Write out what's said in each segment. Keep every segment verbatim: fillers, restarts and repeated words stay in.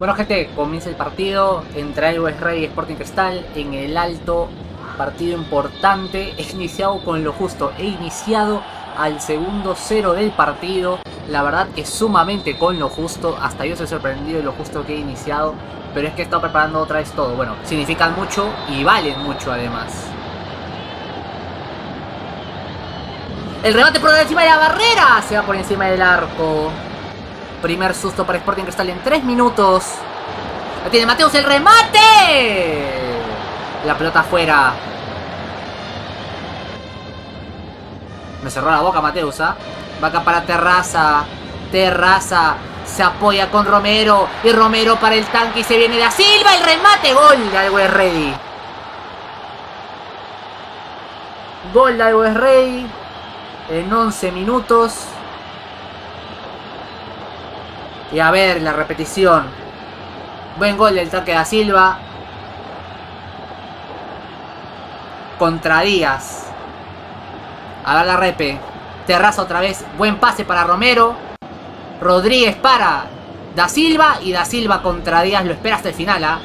Bueno gente, comienza el partido entre Always Ready y Sporting Cristal en el Alto. Partido importante, he iniciado con lo justo, he iniciado al segundo cero del partido. La verdad es sumamente con lo justo, hasta yo soy sorprendido de lo justo que he iniciado. Pero es que he estado preparando otra vez todo, bueno, significan mucho y valen mucho además. El remate por encima de la barrera, se va por encima del arco. Primer susto para Sporting Cristal en tres minutos. La tiene Mateus, el remate. La pelota afuera. Me cerró la boca Mateus, ¿ah? ¿eh? Va acá para Terraza. Terraza se apoya con Romero. Y Romero para el tanque y se viene Da Silva. El remate, gol de Always Ready. Gol de Always Ready en once minutos. Y a ver la repetición. Buen gol del toque de Da Silva. Contra Díaz. A ver la repe. Terraza otra vez. Buen pase para Romero. Rodríguez para Da Silva. Y Da Silva contra Díaz. Lo espera hasta el final. ¿Ah?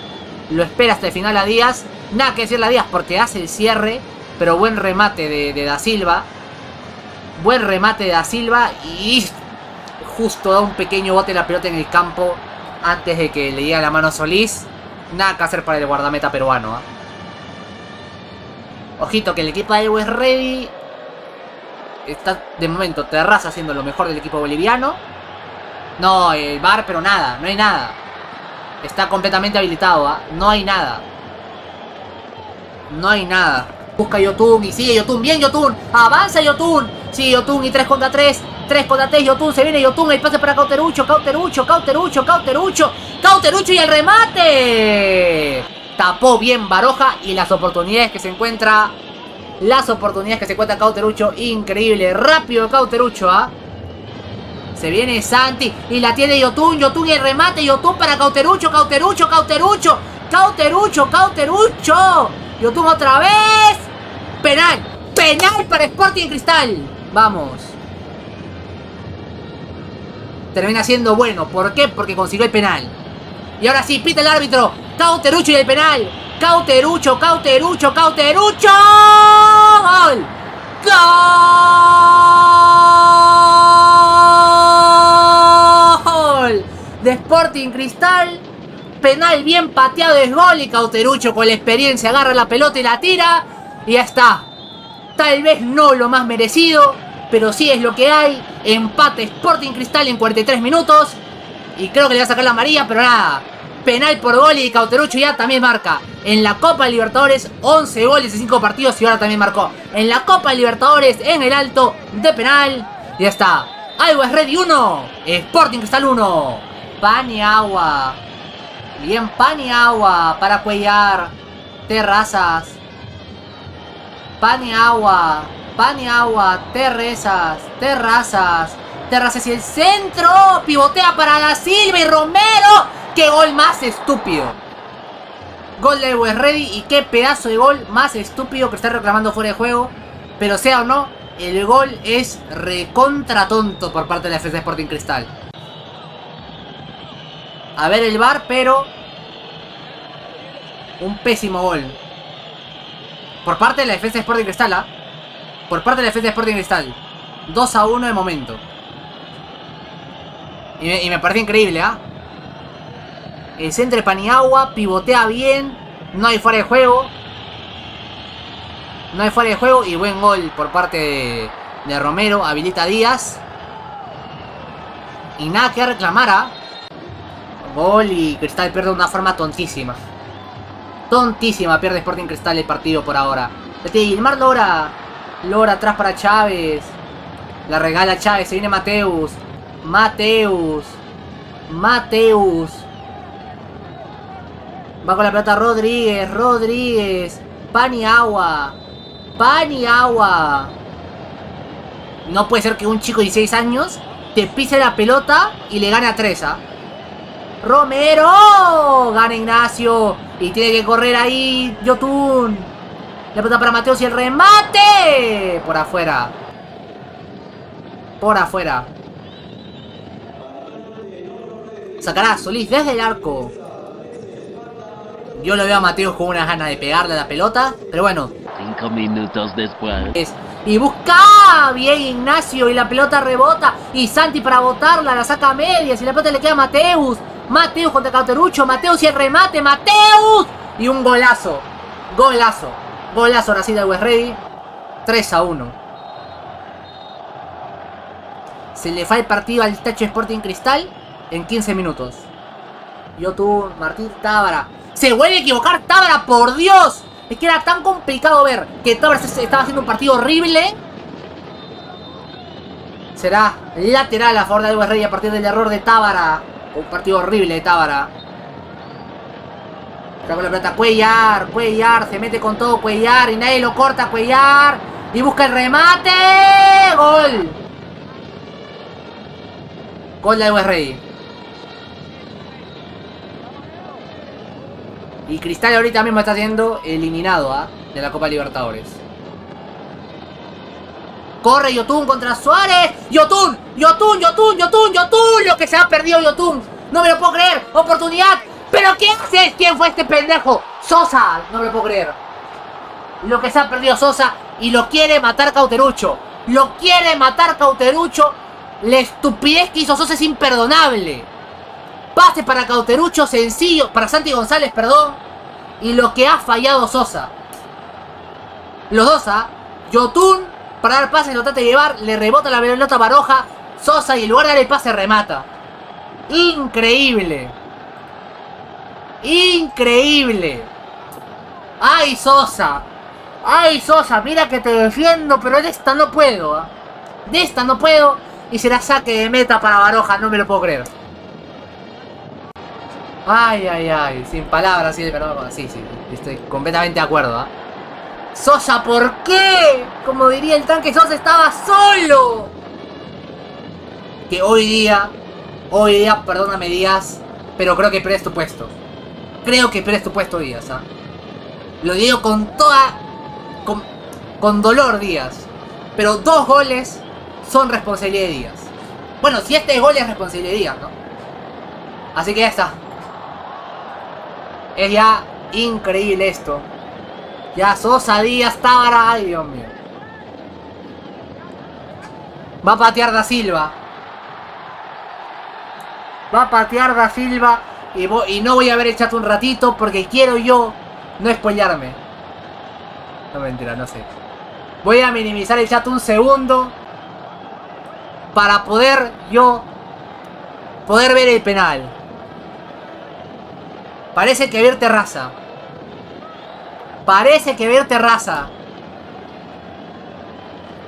Lo espera hasta el final a Díaz. Nada que decirle a Díaz porque hace el cierre. Pero buen remate de, de Da Silva. Buen remate de Da Silva. Y... justo da un pequeño bote la pelota en el campo antes de que le llegue la mano a Solís. Nada que hacer para el guardameta peruano, ¿eh? Ojito que el equipo de Always Ready está de momento Terraza haciendo lo mejor del equipo boliviano. No, el V A R, pero nada, no hay nada. Está completamente habilitado, ¿eh? No hay nada. No hay nada. Busca Yotun y sigue Yotun. Bien Yotun. Avanza Yotun. Sigue Yotun y tres contra tres. tres contra tres, Yotun, se viene Yotun, el pase para Cauteruccio, Cauteruccio, Cauteruccio, Cauteruccio, Cauteruccio y el remate. Tapó bien Baroja y las oportunidades que se encuentra, las oportunidades que se encuentra Cauteruccio, increíble, rápido Cauteruccio, ¿ah? Se viene Santi y la tiene Yotun, Yotun y el remate, Yotun para Cauteruccio, Cauteruccio, Cauteruccio, Cauteruccio, Cauteruccio, Yotun otra vez, penal, penal para Sporting Cristal, vamos. Termina siendo bueno. ¿Por qué? Porque consiguió el penal. Y ahora sí, pita el árbitro. Cauteruccio y el penal. Cauteruccio, Cauteruccio, Cauteruccio. ¡Gol! ¡Gol! De Sporting Cristal. Penal bien pateado, es gol. Y Cauteruccio con la experiencia agarra la pelota y la tira. Y ya está. Tal vez no lo más merecido, pero sí es lo que hay. Empate Sporting Cristal en cuarenta y tres minutos. Y creo que le va a sacar la amarilla, pero nada. Penal por gol y Cauteruccio ya también marca. En la Copa de Libertadores, once goles en cinco partidos y ahora también marcó. En la Copa de Libertadores, en el Alto, de penal. Y ya está. Always Ready uno, Sporting Cristal uno. Paniagua. Bien Paniagua para Cuellar. Terrazas. Paniagua. Paniagua, Terrazas, Terrazas, Terrazas y el centro, pivotea para Da Silva y Romero. ¡Qué gol más estúpido! Gol de Always Ready y qué pedazo de gol más estúpido que está reclamando fuera de juego. Pero sea o no, el gol es recontra tonto por parte de la defensa de Sporting Cristal. A ver el V A R, pero un pésimo gol por parte de la defensa de Sporting Cristal, ¿ah? ¿eh? Por parte de la defensa de Sporting Cristal. dos a uno de momento. Y me, y me parece increíble, ¿ah? ¿eh? El centro de Paniagua. Pivotea bien. No hay fuera de juego. No hay fuera de juego. Y buen gol por parte de, de Romero. Habilita a Díaz. Y nada que reclamar, ¿ah? ¿eh? Gol y Cristal pierde de una forma tontísima. Tontísima pierde Sporting Cristal el partido por ahora. Y Gilmar logra... Lora atrás para Chávez. La regala Chávez. Se viene Mateus. Mateus. Mateus. Va con la pelota Rodríguez. Rodríguez. Paniagua. Paniagua. No puede ser que un chico de dieciséis años te pise la pelota y le gane a Treza. Romero. Gana Ignacio. Y tiene que correr ahí Yotun. La pelota para Mateus y el remate. Por afuera. Por afuera. Sacará Solís desde el arco. Yo lo veo a Mateus con unas ganas de pegarle a la pelota, pero bueno. Cinco minutos después. Es, y busca bien Ignacio y la pelota rebota. Y Santi para botarla, la saca a medias y la pelota le queda a Mateus. Mateus contra Cauteruccio, Mateus y el remate, Mateus. Y un golazo, golazo, golazo ahora sí de Always Ready. tres a uno. Se le fue el partido al tacho Sporting Cristal en quince minutos. Yotun, Martín Távara. Se vuelve a equivocar Távara, por Dios. Es que era tan complicado ver que Távara estaba haciendo un partido horrible. Será lateral a favor de Always Ready a partir del error de Távara. Un partido horrible de Távara. Trae la pelota Cuellar, Cuellar, se mete con todo Cuellar y nadie lo corta. Cuellar y busca el remate. Gol. Gol de Always Ready. Y Cristal ahorita mismo está siendo eliminado ¿eh? de la Copa de Libertadores. Corre Yotun contra Suárez. Yotun, Yotun, Yotun, Yotun, Yotun. Lo que se ha perdido Yotun. No me lo puedo creer. Oportunidad. ¿Pero qué haces? ¿Quién fue este pendejo? Sosa. No me lo puedo creer. Lo que se ha perdido Sosa. Y lo quiere matar Cauteruccio. Lo quiere matar Cauteruccio. La estupidez que hizo Sosa es imperdonable. Pase para Cauteruccio, sencillo, para Santi González, perdón. Y lo que ha fallado Sosa. Los dos, ¿ah? Yotun, para dar pase, lo trata de llevar, le rebota la pelota a Baroja. Sosa, y en lugar de darle el pase, remata. Increíble. Increíble. Ay, Sosa. Ay, Sosa, mira que te defiendo, pero de esta no puedo, ¿eh? De esta no puedo. Y será saque de meta para Baroja, no me lo puedo creer. Ay, ay, ay, sin palabras, sí, pero sí, sí, estoy completamente de acuerdo, ¿eh? Sosa, ¿por qué? Como diría el tanque, Sosa estaba solo. Que hoy día, hoy día, perdóname Díaz, pero creo que pierdes tu puesto. Creo que pierdes tu puesto, Díaz, ¿ah? Lo digo con toda, con, con dolor, Díaz. Pero dos goles son responsabilidad de Díaz. Bueno, si este gol es responsabilidad de Díaz, ¿no? Así que ya está. Es ya increíble esto. Ya Sosa, Díaz, Távara. Ay, Dios mío. Va a patear Da Silva. Va a patear Da Silva. Y, y no voy a ver el chat un ratito porque quiero yo no spoilearme. No, mentira, no sé. Voy a minimizar el chat un segundo para poder yo poder ver el penal. Parece que ver Terraza. Parece que ver Terraza.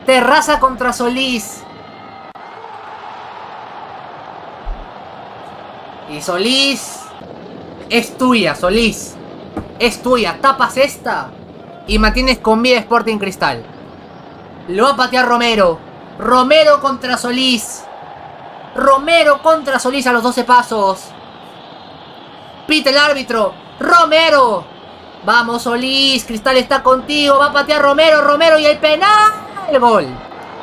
Terraza contra Solís. Y Solís. Es tuya, Solís. Es tuya. Tapas esta. Y mantienes con vida Sporting Cristal. Lo va a patear Romero. Romero contra Solís. Romero contra Solís a los doce pasos. Pita el árbitro, Romero. Vamos Solís, Cristal está contigo. Va a patear Romero, Romero y el penal. El gol,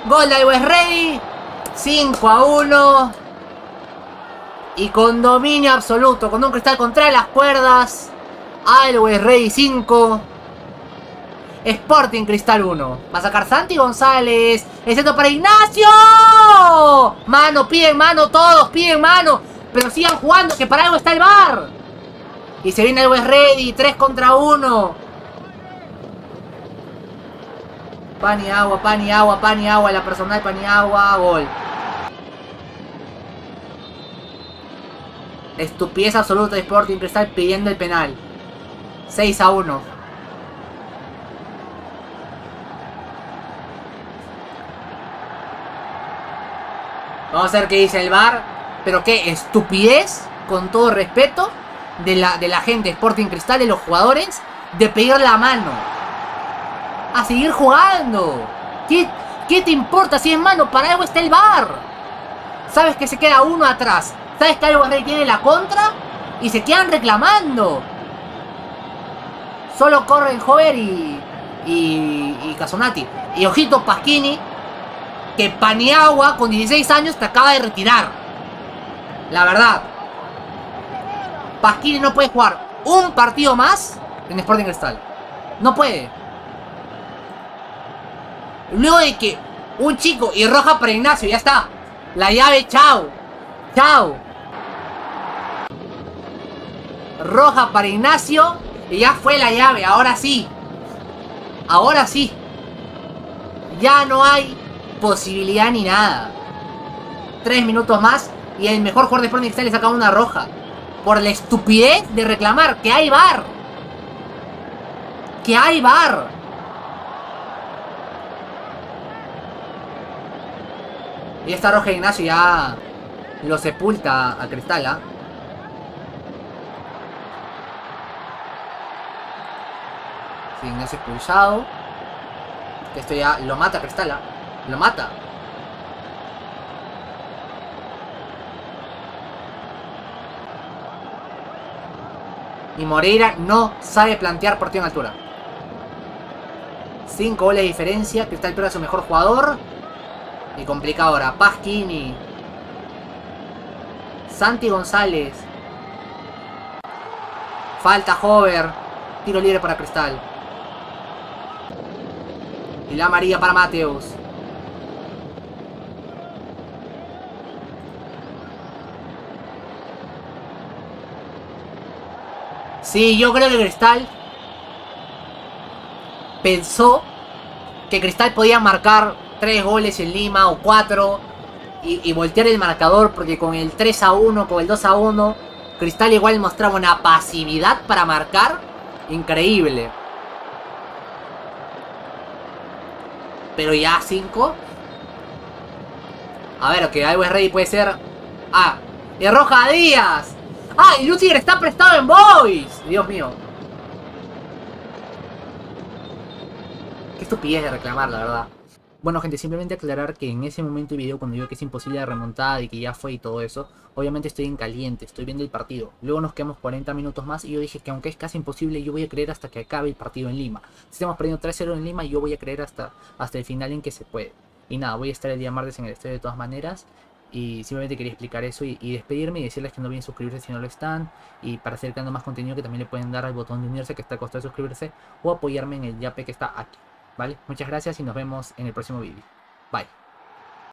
gol de Always Ready. Cinco a uno. Y con dominio absoluto, con un Cristal contra las cuerdas. Always Ready cinco, Sporting Cristal uno. Va a sacar Santi González. El centro para Ignacio. Mano, piden mano, todos piden mano. Pero sigan jugando, que para algo está el V A R. Y se viene Always Ready, tres contra uno. Paniagua, Paniagua, Paniagua, la personal Paniagua, gol. Estupidez absoluta de Sporting Cristal pidiendo el penal. seis a uno. Vamos a ver qué dice el V A R. Pero qué estupidez, con todo respeto. De la, de la gente de Sporting Cristal, de los jugadores, de pedir la mano. A seguir jugando. ¿Qué, qué te importa si es mano? Para algo está el V A R. Sabes que se queda uno atrás. Sabes que algo tiene la contra. Y se quedan reclamando. Solo corren Jover y, y, y Casonati. Y ojito Pasquini, que Paniagua con dieciséis años te acaba de retirar. La verdad. Pasquini no puede jugar un partido más en Sporting Cristal. No puede. Luego de que un chico y roja para Ignacio, ya está. La llave, chao. Chao. Roja para Ignacio y ya fue la llave. Ahora sí. Ahora sí. Ya no hay posibilidad ni nada. Tres minutos más y el mejor jugador de Sporting Cristal le saca una roja. Por la estupidez de reclamar que hay V A R. Que hay V A R. Y esta roja de Ignacio ya lo sepulta a Cristal, ¿ah? Sí, Ignacio expulsado. Esto ya lo mata a Cristal, ¿ah? Lo mata. Y Moreira no sabe plantear partido en altura. Cinco goles de diferencia. Cristal pierde a su mejor jugador. Y complicado ahora. Pasquini. Santi González. Falta Jover. Tiro libre para Cristal. Y la amarilla para Mateus. Sí, yo creo que Cristal pensó que Cristal podía marcar tres goles en Lima o cuatro y, y voltear el marcador, porque con el tres a uno, con el dos a uno, Cristal igual mostraba una pasividad para marcar increíble. Pero ya cinco. A ver, que Always Ready puede ser. Ah, y roja Díaz. ¡Ah! Y Lucifer está prestado en Boys. Dios mío. Qué estupidez de reclamar, la verdad. Bueno, gente, simplemente aclarar que en ese momento del video, cuando digo que es imposible la remontada y que ya fue y todo eso, obviamente estoy en caliente, estoy viendo el partido. Luego nos quedamos cuarenta minutos más y yo dije que aunque es casi imposible, yo voy a creer hasta que acabe el partido en Lima. Si estamos perdiendo tres cero en Lima, yo voy a creer hasta, hasta el final en que se puede. Y nada, voy a estar el día martes en el estadio de todas maneras. Y simplemente quería explicar eso y, y despedirme y decirles que no olviden suscribirse si no lo están. Y para seguir creando más contenido, que también le pueden dar al botón de unirse que está al costado de suscribirse, o apoyarme en el yape que está aquí. ¿Vale? Muchas gracias y nos vemos en el próximo vídeo. Bye.